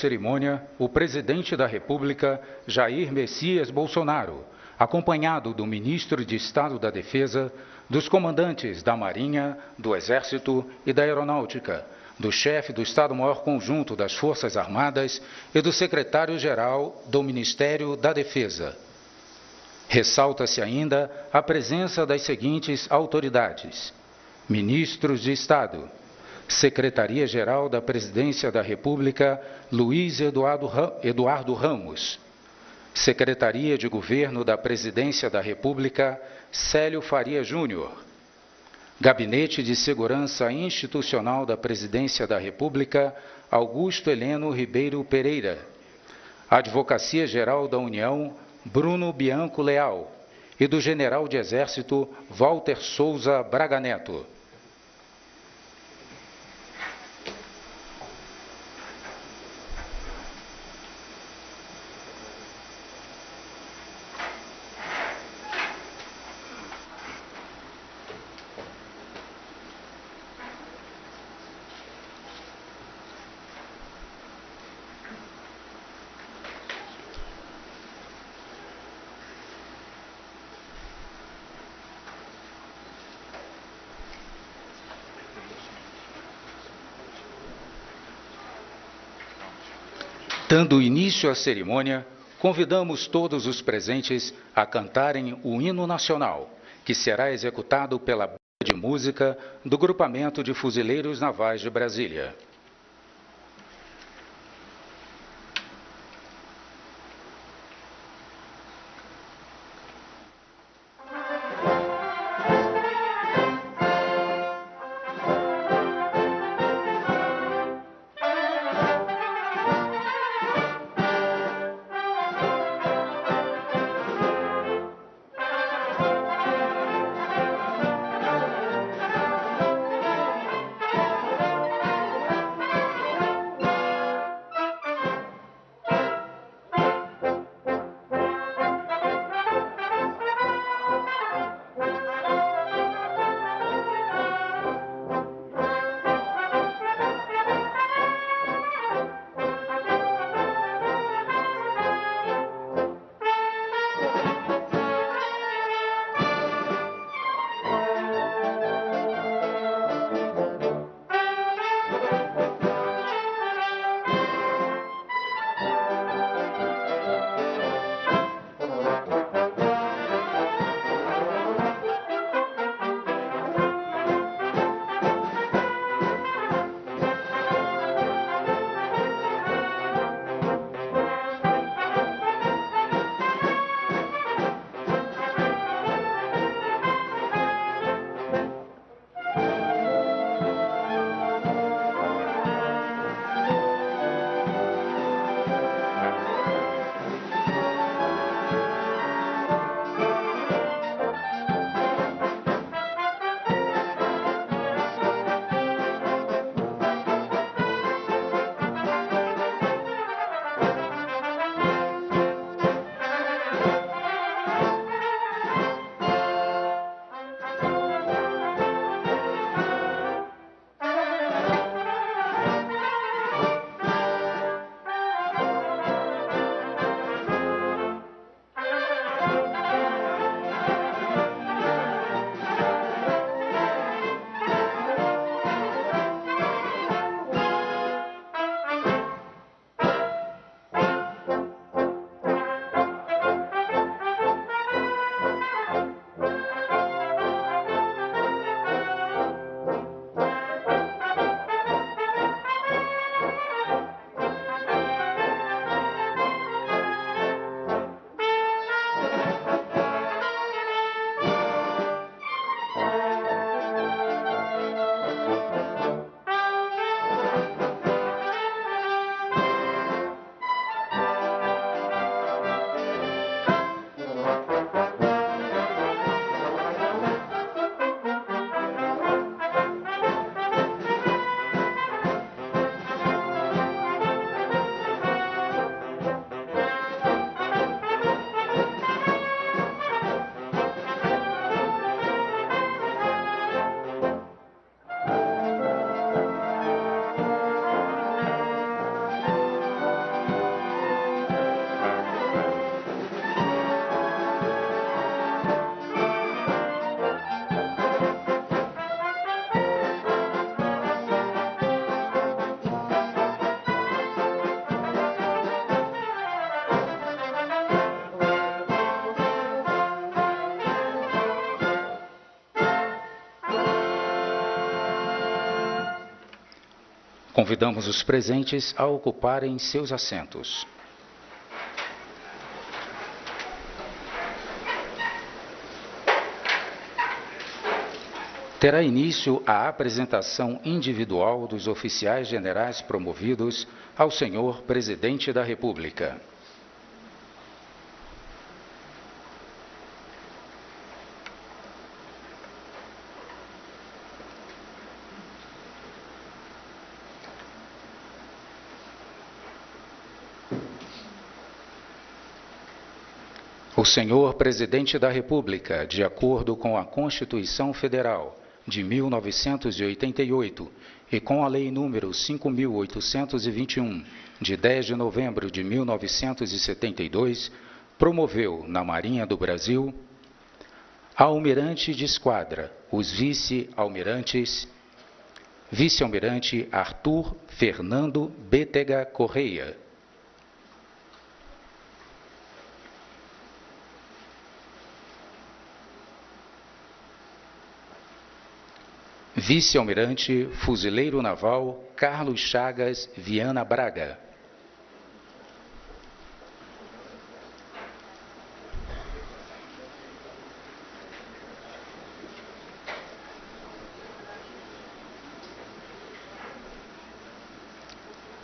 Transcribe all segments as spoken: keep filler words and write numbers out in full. cerimônia, o presidente da República, Jair Messias Bolsonaro, acompanhado do ministro de Estado da Defesa, dos comandantes da Marinha, do Exército e da Aeronáutica, do chefe do Estado-Maior Conjunto das Forças Armadas e do secretário-geral do Ministério da Defesa. Ressalta-se ainda a presença das seguintes autoridades: ministros de Estado, Secretaria-Geral da Presidência da República, Luiz Eduardo Ramos, Secretaria de Governo da Presidência da República, Célio Faria Júnior, Gabinete de Segurança Institucional da Presidência da República, Augusto Heleno Ribeiro Pereira, Advocacia-Geral da União, Bruno Bianco Leal e do General de Exército Walter Souza Braga Neto. Dando início à cerimônia, convidamos todos os presentes a cantarem o hino nacional, que será executado pela Banda de Música do Grupamento de Fuzileiros Navais de Brasília. Convidamos os presentes a ocuparem seus assentos. Terá início a apresentação individual dos oficiais generais promovidos ao senhor Presidente da República. O senhor Presidente da República, de acordo com a Constituição Federal de mil novecentos e oitenta e oito e com a Lei número cinco mil oitocentos e vinte e um, de dez de novembro de mil novecentos e setenta e dois, promoveu na Marinha do Brasil almirante de esquadra, os vice-almirantes, vice-almirante Arthur Fernando Bettega Correia, vice-almirante Fuzileiro Naval Carlos Chagas Viana Braga,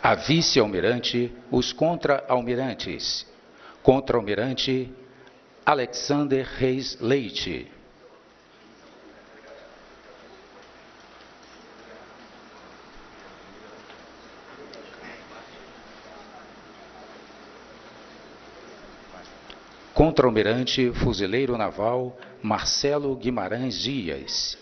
a vice-almirante os contra-almirantes, contra-almirante Alexander Reis Leite, contra-almirante Fuzileiro Naval Marcelo Guimarães Dias,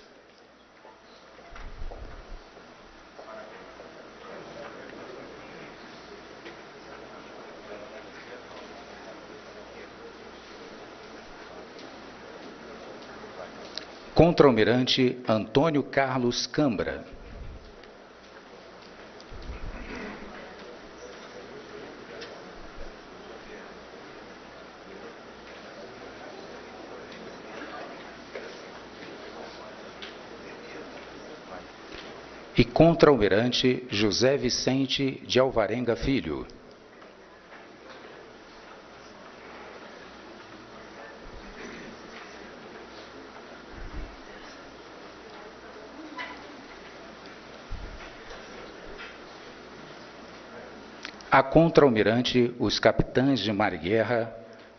contra-almirante Antônio Carlos Câmara, e contra-almirante José Vicente de Alvarenga Filho, a contra-almirante os capitães de mar e guerra,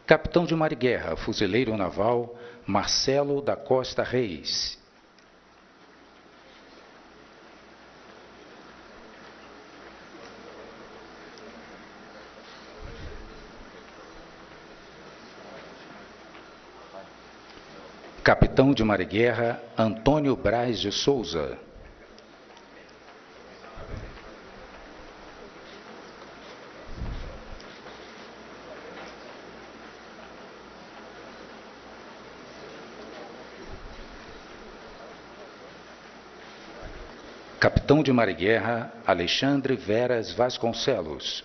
capitão de mar e guerra, fuzileiro naval Marcelo da Costa Reis, capitão de mar e guerra Antônio Braz de Souza, capitão de mar e guerra Alexandre Veras Vasconcelos,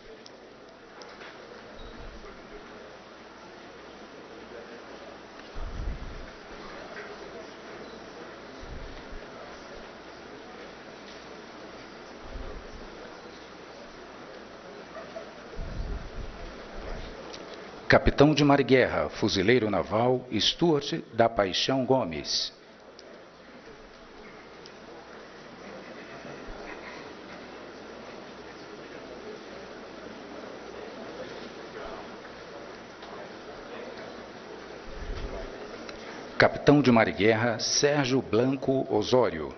capitão de mar e guerra, fuzileiro naval Stuart da Paixão Gomes, capitão de mar e guerra Sérgio Blanco Osório,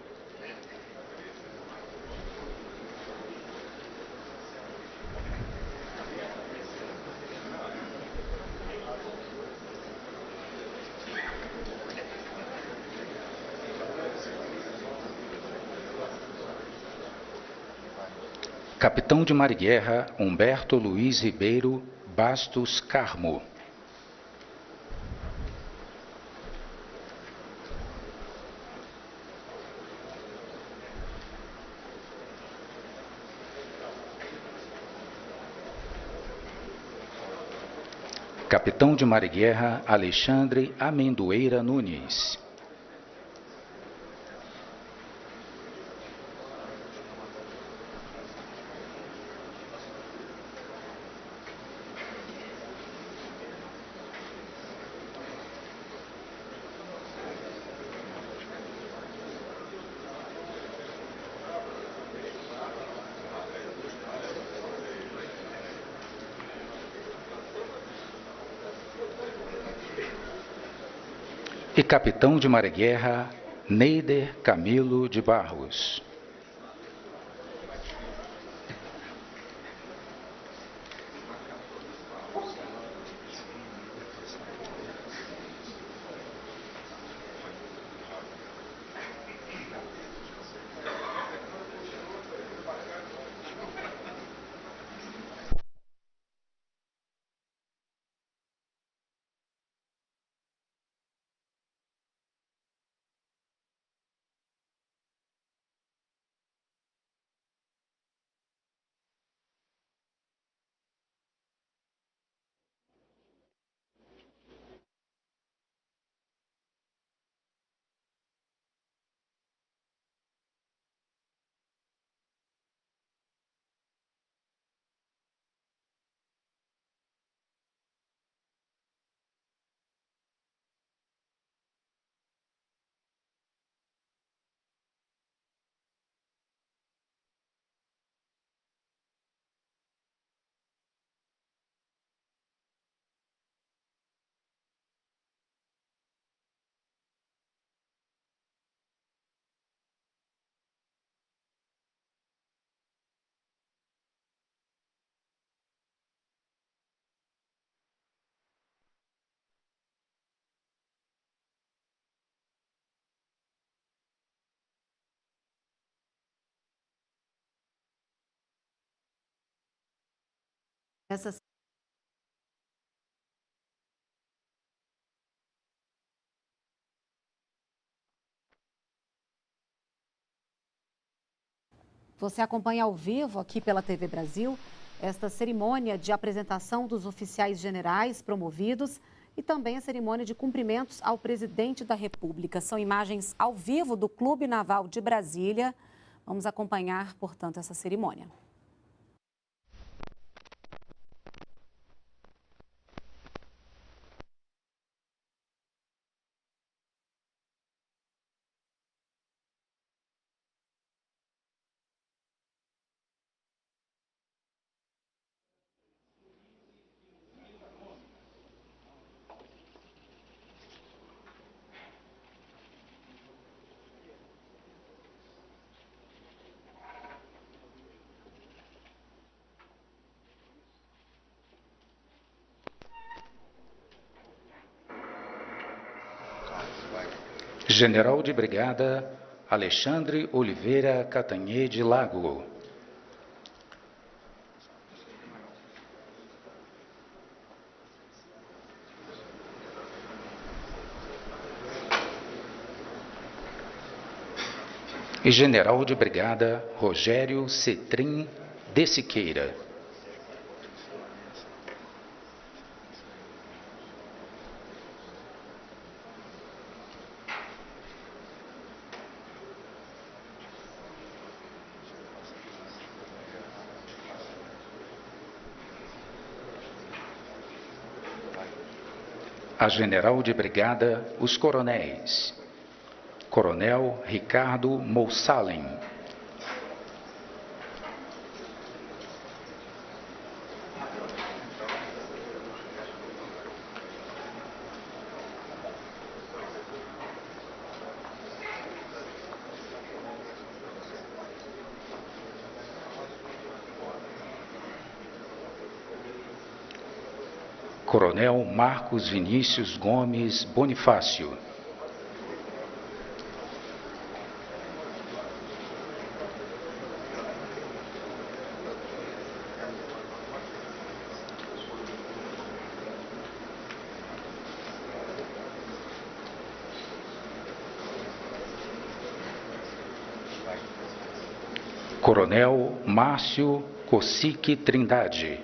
capitão de mar e guerra Humberto Luiz Ribeiro Bastos Carmo, capitão de mar e guerra Alexandre Amendoeira Nunes, e capitão de mareguerra Neider Camilo de Barros. Essas Você acompanha ao vivo aqui pela T V Brasil esta cerimônia de apresentação dos oficiais generais promovidos e também a cerimônia de cumprimentos ao presidente da República. São imagens ao vivo do Clube Naval de Brasília. Vamos acompanhar, portanto, essa cerimônia. General de Brigada Alexandre Oliveira Catanhê de Lago. E General de Brigada Rogério Cetrim de Siqueira. A General de Brigada, os coronéis, Coronel Ricardo Moussalen, Coronel Marcos Vinícius Gomes Bonifácio. Coronel Márcio Cossique Trindade.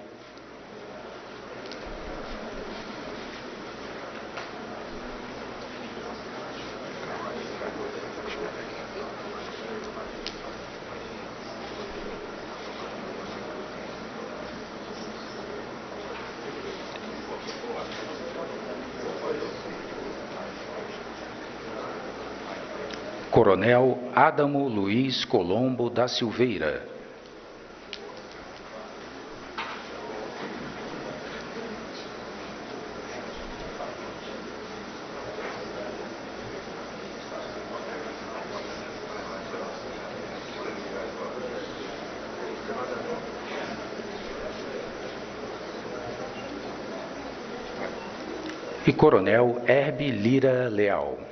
Coronel Adamo Luiz Colombo da Silveira. e Coronel Herbi Lira Leal.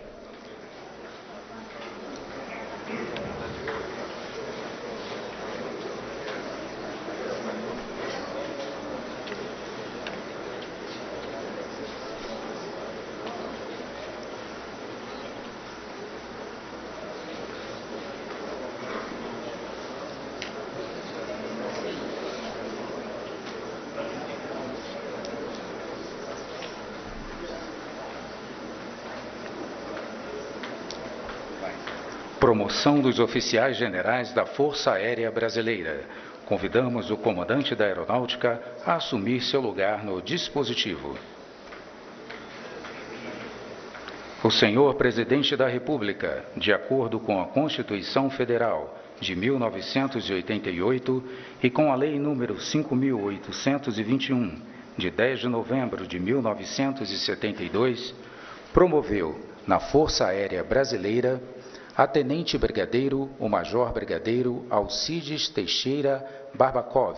Promoção dos oficiais generais da Força Aérea Brasileira. Convidamos o comandante da Aeronáutica a assumir seu lugar no dispositivo. O senhor Presidente da República, de acordo com a Constituição Federal de mil novecentos e oitenta e oito e com a Lei número cinco mil oitocentos e vinte e um, de dez de novembro de mil novecentos e setenta e dois, promoveu na Força Aérea Brasileira a Tenente Brigadeiro, o Major Brigadeiro Alcides Teixeira Barbacov.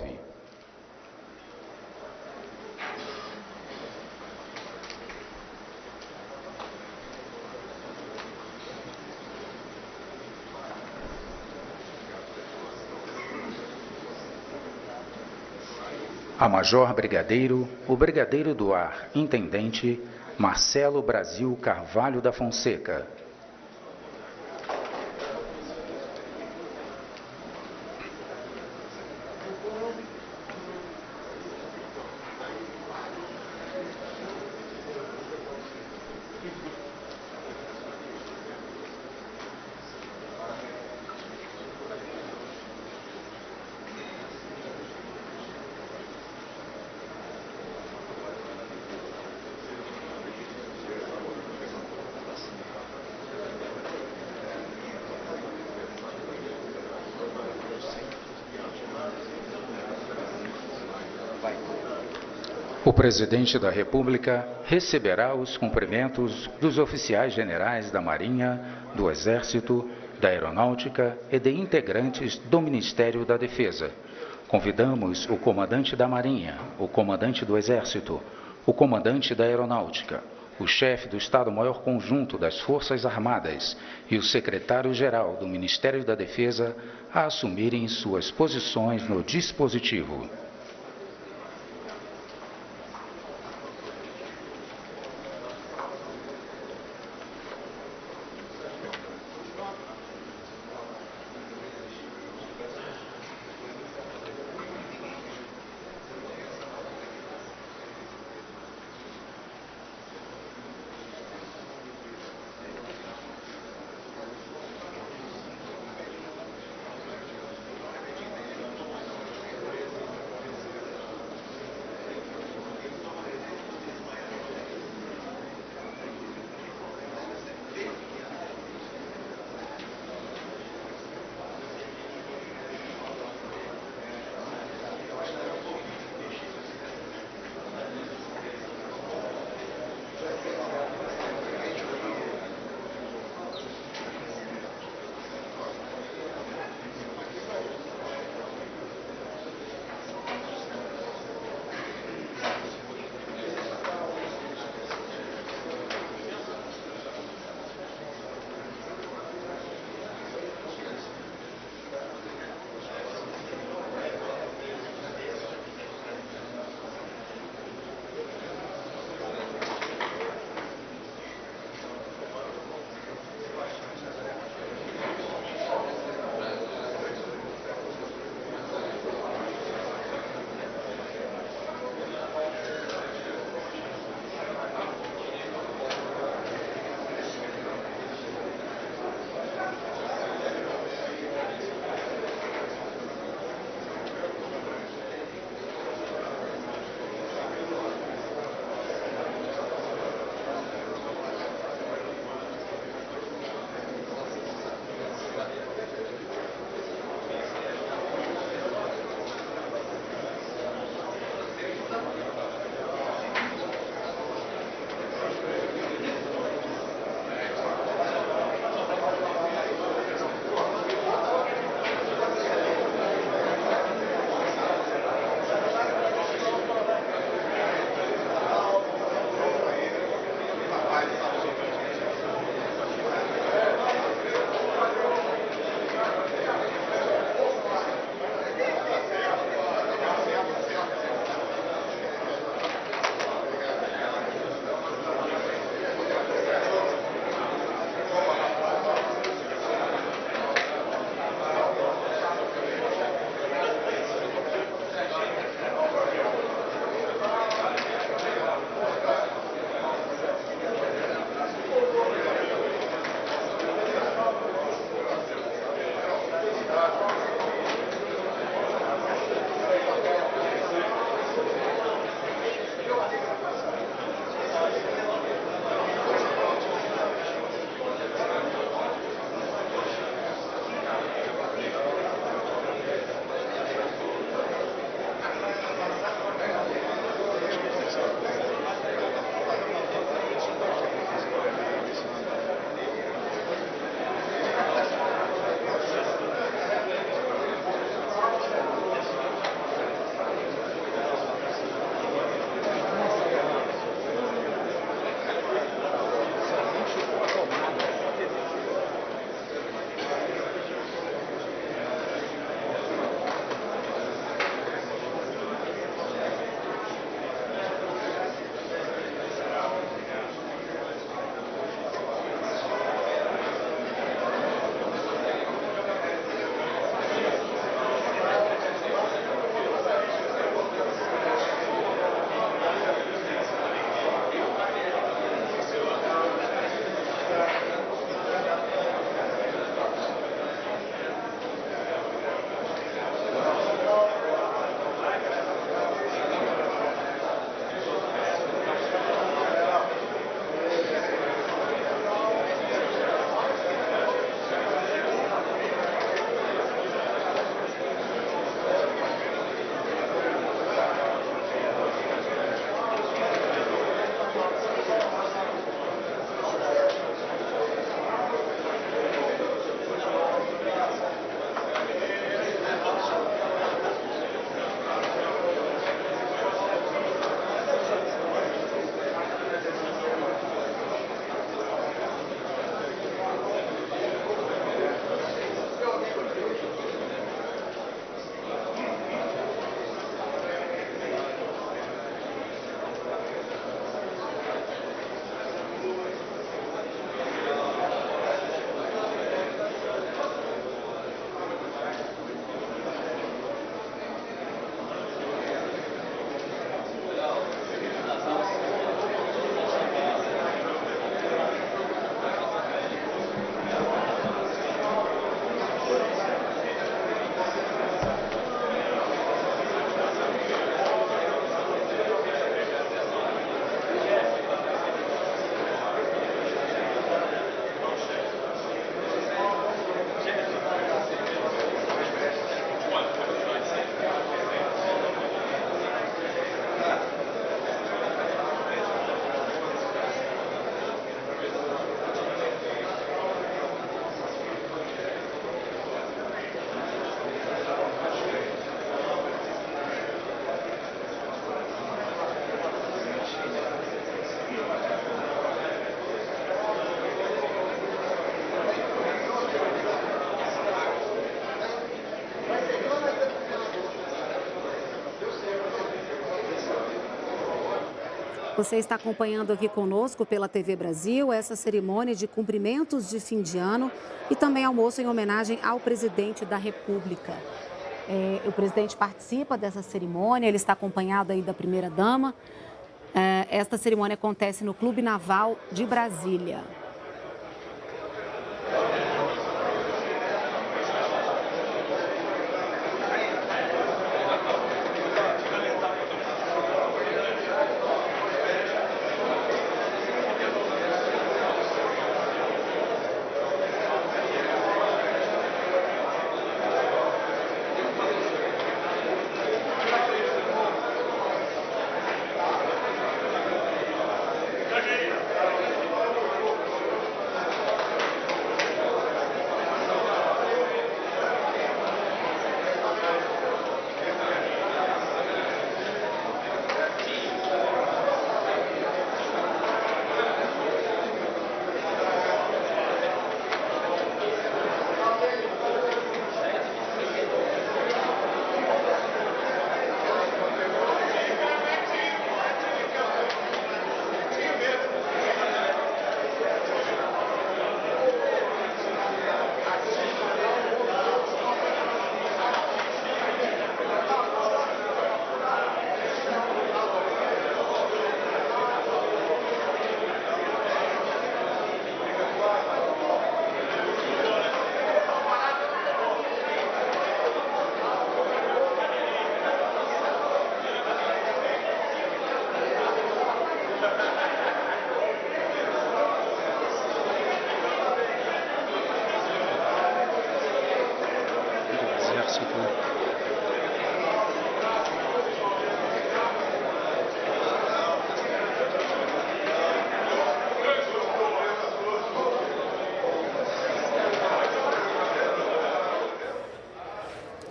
A Major Brigadeiro, o Brigadeiro do Ar, Intendente Marcelo Brasil Carvalho da Fonseca. O Presidente da República receberá os cumprimentos dos oficiais generais da Marinha, do Exército, da Aeronáutica e de integrantes do Ministério da Defesa. Convidamos o Comandante da Marinha, o Comandante do Exército, o Comandante da Aeronáutica, o Chefe do Estado-Maior Conjunto das Forças Armadas e o Secretário-Geral do Ministério da Defesa a assumirem suas posições no dispositivo. Você está acompanhando aqui conosco pela T V Brasil essa cerimônia de cumprimentos de fim de ano e também almoço em homenagem ao presidente da República. É, o presidente participa dessa cerimônia, ele está acompanhado aí da primeira-dama. É, esta cerimônia acontece no Clube Naval de Brasília.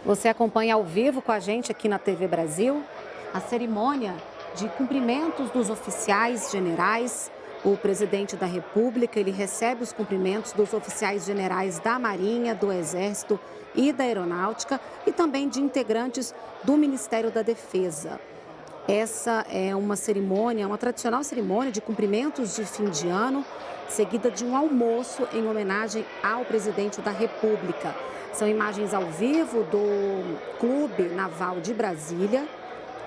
Você acompanha ao vivo com a gente aqui na T V Brasil a cerimônia de cumprimentos dos oficiais generais. O presidente da República, ele recebe os cumprimentos dos oficiais generais da Marinha, do Exército e da Aeronáutica e também de integrantes do Ministério da Defesa. Essa é uma cerimônia, uma tradicional cerimônia de cumprimentos de fim de ano, seguida de um almoço em homenagem ao presidente da República. São imagens ao vivo do Clube Naval de Brasília,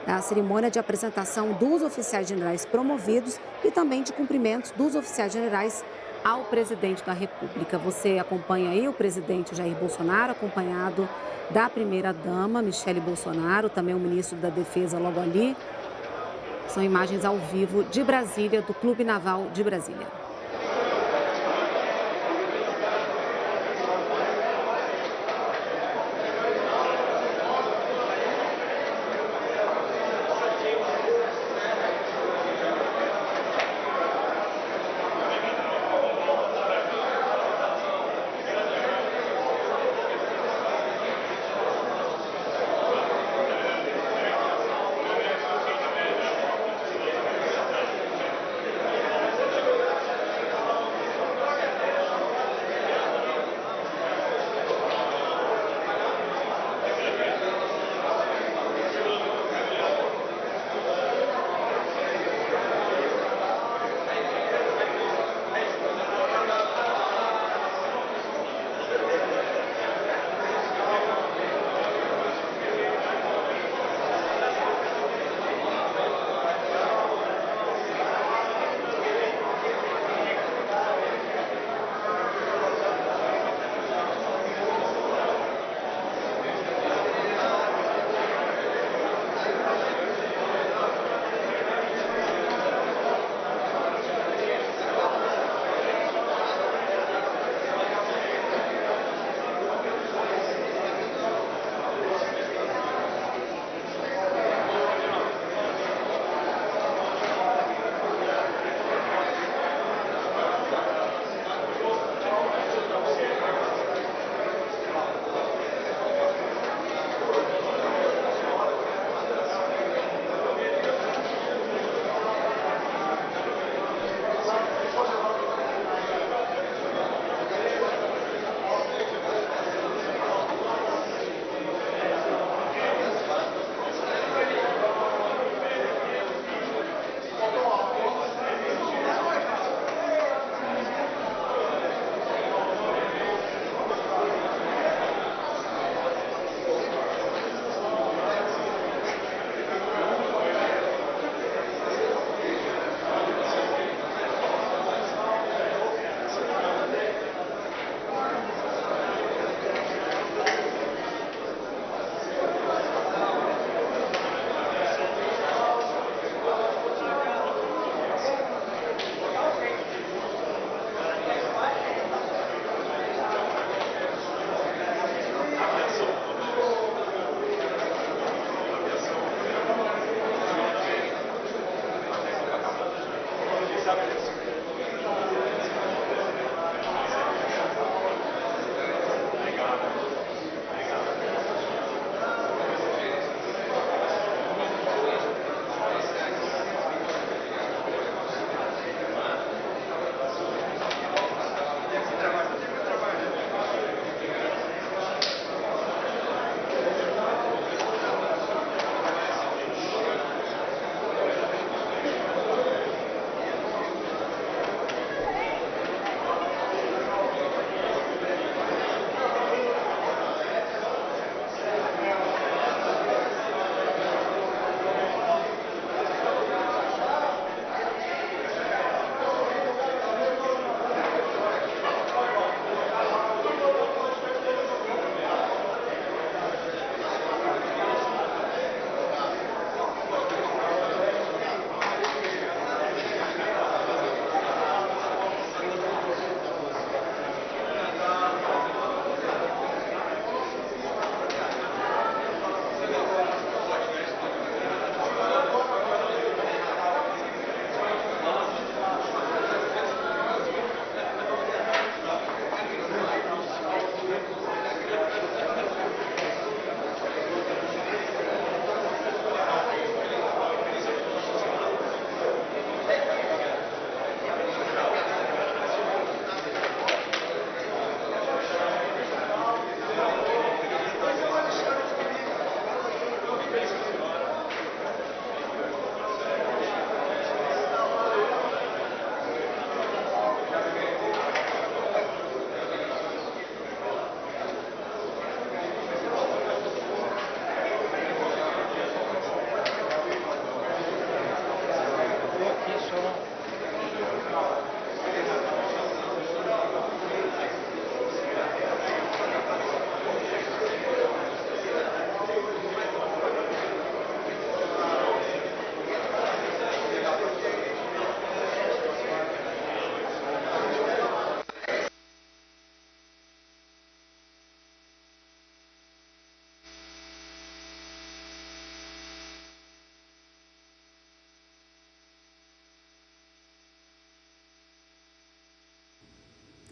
a cerimônia de apresentação dos oficiais generais promovidos e também de cumprimentos dos oficiais generais ao presidente da República. Você acompanha aí o presidente Jair Bolsonaro, acompanhado da primeira-dama, Michelle Bolsonaro, também o ministro da Defesa logo ali. São imagens ao vivo de Brasília, do Clube Naval de Brasília.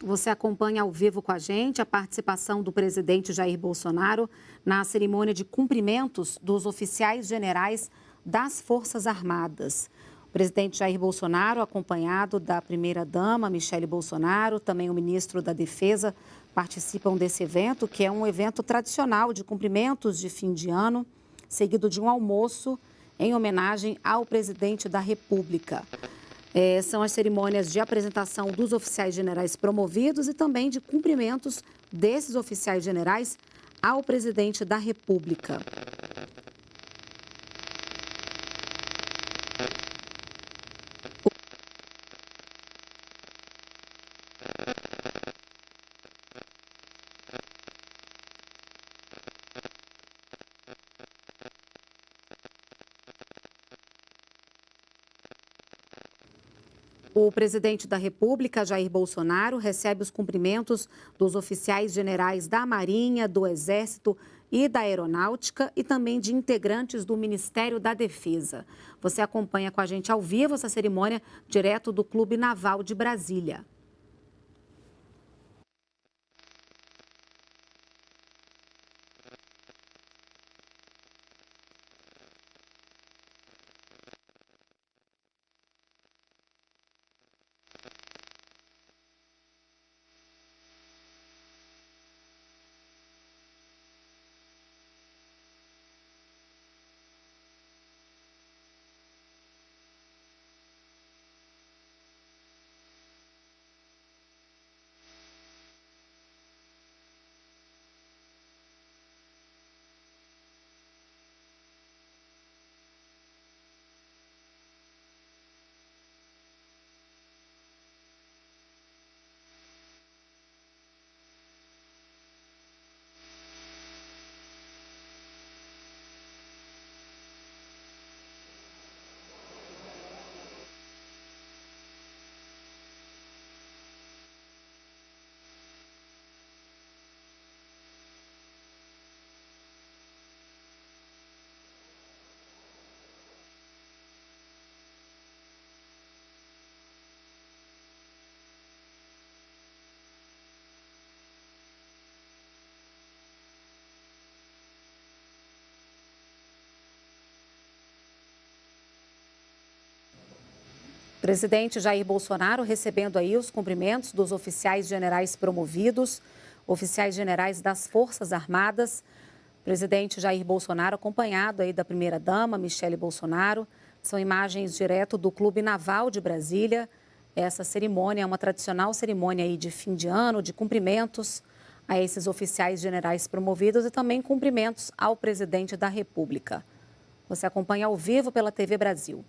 Você acompanha ao vivo com a gente a participação do presidente Jair Bolsonaro na cerimônia de cumprimentos dos oficiais generais das Forças Armadas. O presidente Jair Bolsonaro, acompanhado da primeira-dama, Michelle Bolsonaro, também o ministro da Defesa, participam desse evento, que é um evento tradicional de cumprimentos de fim de ano, seguido de um almoço em homenagem ao presidente da República. É, são as cerimônias de apresentação dos oficiais generais promovidos e também de cumprimentos desses oficiais generais ao presidente da República. O presidente da República, Jair Bolsonaro, recebe os cumprimentos dos oficiais generais da Marinha, do Exército e da Aeronáutica e também de integrantes do Ministério da Defesa. Você acompanha com a gente ao vivo essa cerimônia direto do Clube Naval de Brasília. Presidente Jair Bolsonaro recebendo aí os cumprimentos dos oficiais generais promovidos, oficiais generais das Forças Armadas. Presidente Jair Bolsonaro acompanhado aí da primeira-dama, Michelle Bolsonaro. São imagens direto do Clube Naval de Brasília. Essa cerimônia é uma tradicional cerimônia aí de fim de ano, de cumprimentos a esses oficiais generais promovidos e também cumprimentos ao presidente da República. Você acompanha ao vivo pela T V Brasil.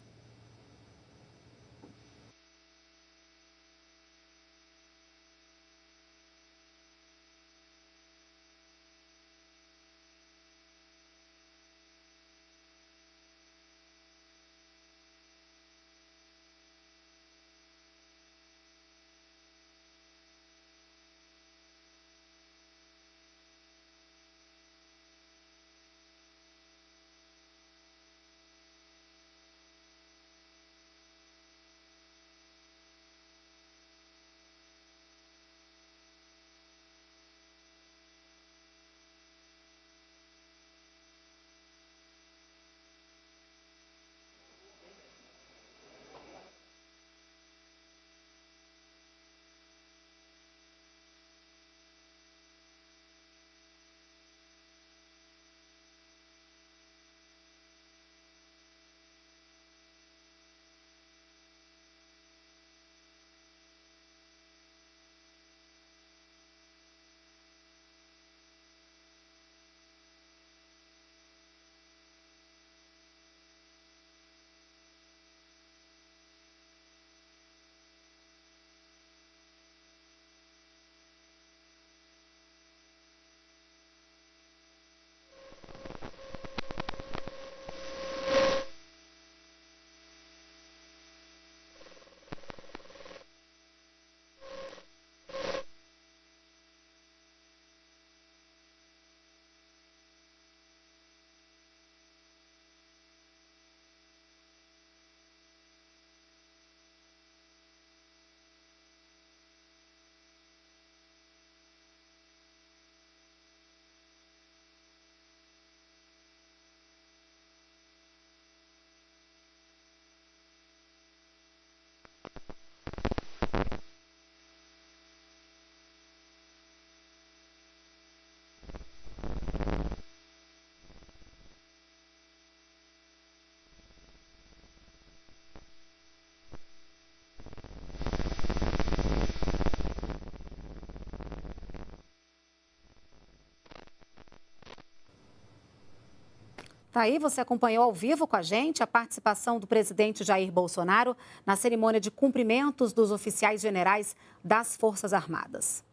Tá aí, você acompanhou ao vivo com a gente a participação do presidente Jair Bolsonaro na cerimônia de cumprimentos dos oficiais generais das Forças Armadas.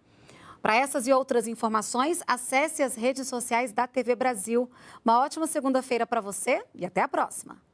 Para essas e outras informações, acesse as redes sociais da T V Brasil. Uma ótima segunda-feira para você e até a próxima!